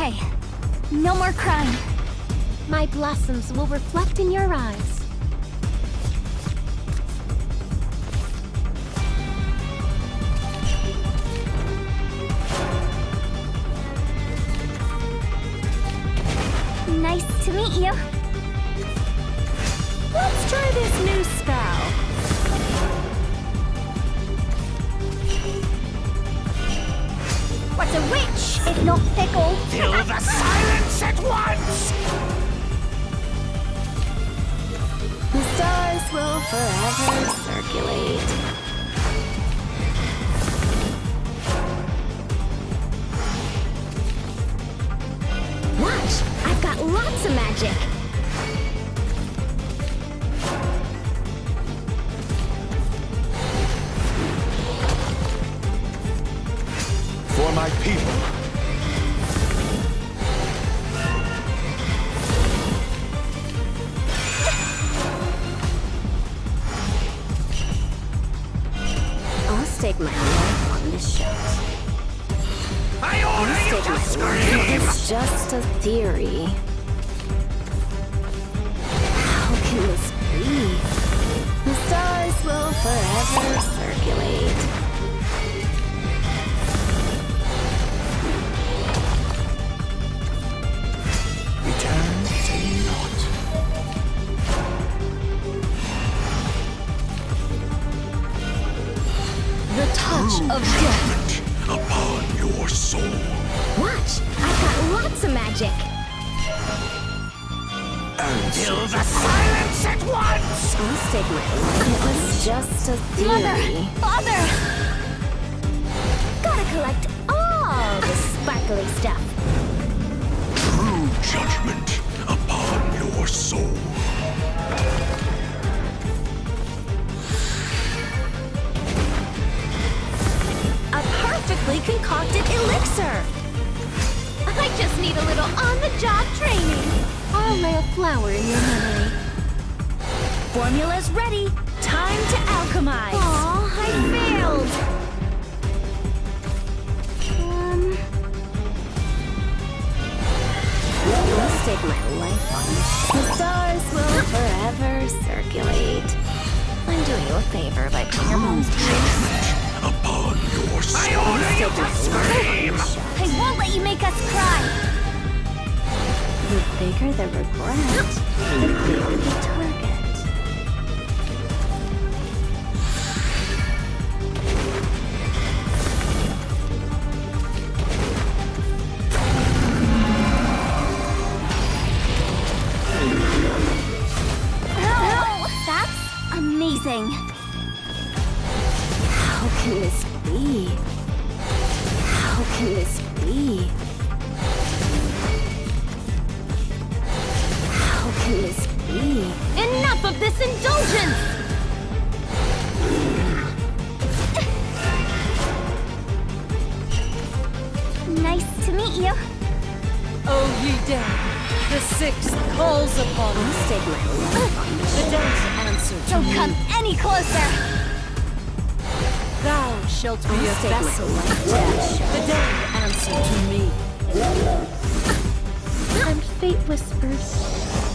okay. No more crying. My blossoms will reflect in your eyes. Nice to meet you. Let's try this new spell. What's a witch, if not fickle? Fill the silence at once! The stars will forever circulate. Watch! I've got lots of magic! For my people. I'll stake my life on this shot. I order you to scream! It's just a theory. How can this be? The stars will forever circulate. Of death upon your soul. Watch, I've got lots of magic. Until the silence at once. I'll stake my life. It was just a theory. Mother, father. Gotta collect all this sparkly stuff. True judgment upon your soul. Concocted elixir. I just need a little on-the-job training. I'll lay a flower in your memory. Formula's ready. Time to alchemize. Aw, I failed. I'll stake my life on this. The stars will forever circulate. I'm doing you a favor by putting your mom's tricks. Upon your soul. I order you to scream! I won't let you make us cry! The bigger the regret, the bigger the target. Oh, that's amazing! How can this be? How can this be? How can this be? Enough of this indulgence! Nice to meet you. Oh, ye dead. The sixth calls upon us. The dead answer to me. Don't come any closer! Thou shalt be a vessel of death. The dead answer to me. And fate whispers,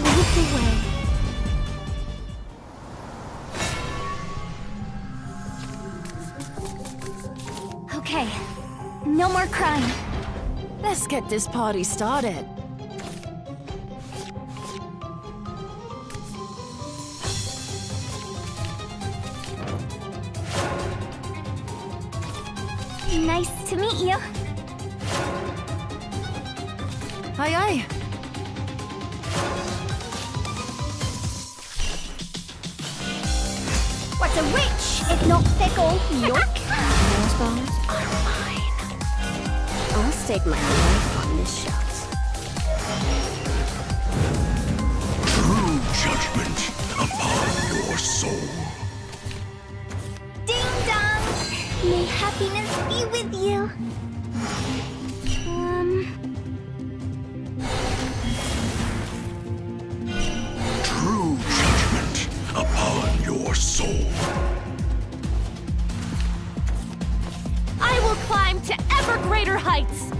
leap away. Okay, no more crying. Let's get this party started. Nice to meet you. Aye, aye. What's a witch, if not fickle? York. Those bones are mine. I'll stake my life on this shot. True judgment upon your soul. May happiness be with you. True judgment upon your soul. I will climb to ever greater heights.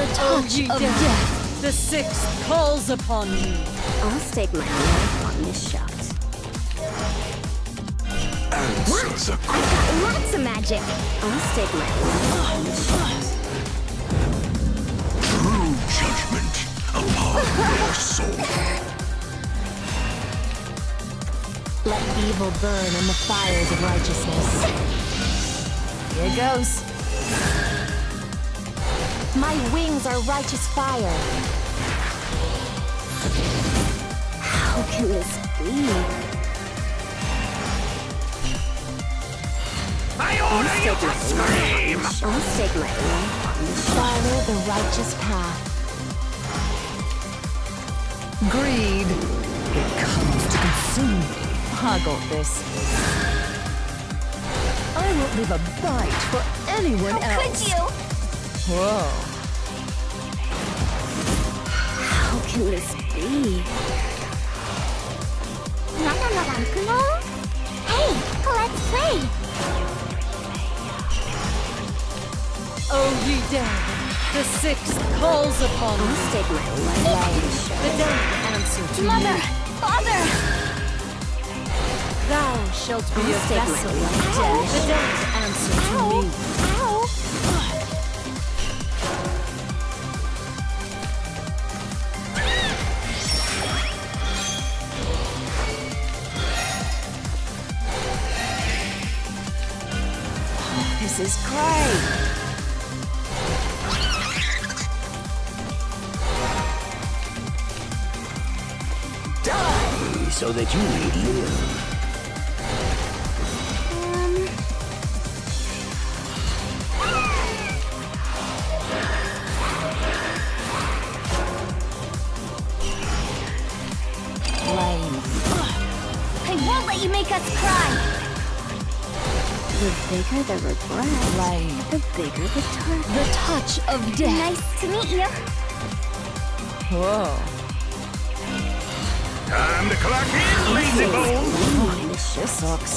the touch of death. The sixth calls upon you. I'll stake my life on this shot. Answers are cool. I've got lots of magic. I'll stake my life on this shot. True judgment upon your soul. Let evil burn in the fires of righteousness. Here goes. My wings are righteous fire. How can this be? I order you to scream! I'll stake my life. Follow the righteous path. Greed. It comes to consume me. Hoggle this. I won't leave a bite for anyone else. How could you? Whoa. How can this be? Hey, let's play! Oh, ye devil, the sixth calls upon me. I'll stake my life. The dead answer to Mother! Me. Father! Thou shalt be a vessel of death. The dead answer to me. This is great! Die so that you may live. I won't let you make us cry! The bigger the regret, the bigger the target. The touch of death. Nice to meet you. Whoa. Time to clock in, lazy bones. Oh, this sucks.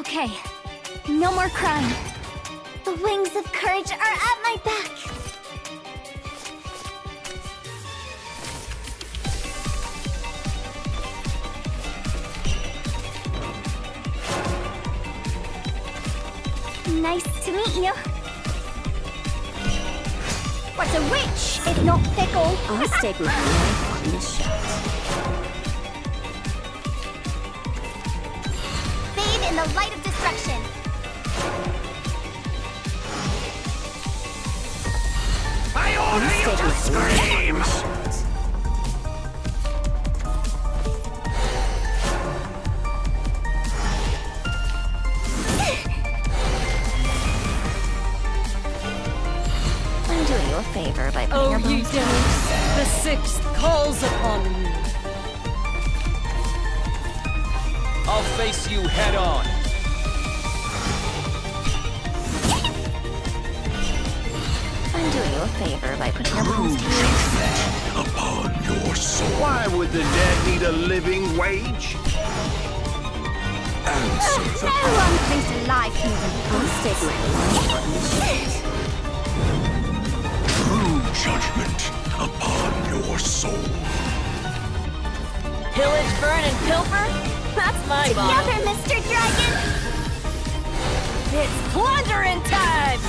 Okay. No more crying. The wings of courage are at my back. Nice to meet you. What's a witch if not fickle? I'll stake my life on this shot. Bathe in the light of destruction. Scream! I'm doing you a favor by putting your bones down. The sixth calls upon you. I'll face you head on. A favor by putting true judgment upon your soul. Why would the dead need a living wage? Answer the no one thinks alive even. I'll stake my life on this shot. True judgment upon your soul. Pillage, burn, and pilfer? That's my together, bottle. Mr. Dragon! It's plundering time!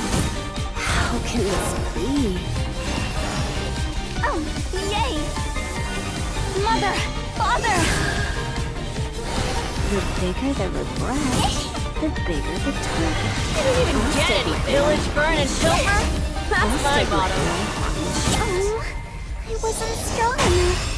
How can this be? Oh, yay! Mother! Father! The bigger the regret, the bigger the target. Didn't even get any village burn and silver? That's my bottom. Oh, I wasn't strong enough.